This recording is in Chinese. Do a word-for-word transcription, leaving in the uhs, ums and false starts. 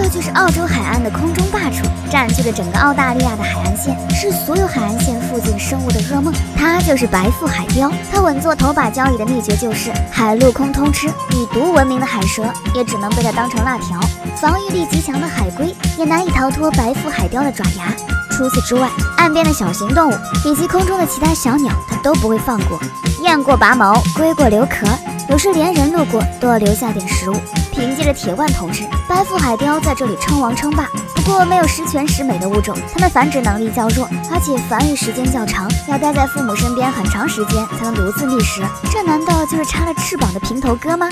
这就是澳洲海岸的空中霸主，占据了整个澳大利亚的海岸线，是所有海岸线附近生物的噩梦。它就是白腹海雕，它稳坐头把交椅的秘诀就是海陆空通吃。以毒闻名的海蛇也只能被它当成辣条，防御力极强的海龟也难以逃脱白腹海雕的爪牙。除此之外，岸边的小型动物以及空中的其他小鸟，它都不会放过。雁过拔毛，龟过留壳，有时连人路过都要留下点食物。 凭借着铁腕统治，白腹海雕在这里称王称霸。不过，没有十全十美的物种，它们繁殖能力较弱，而且繁育时间较长，要待在父母身边很长时间才能独自觅食。这难道就是插了翅膀的平头哥吗？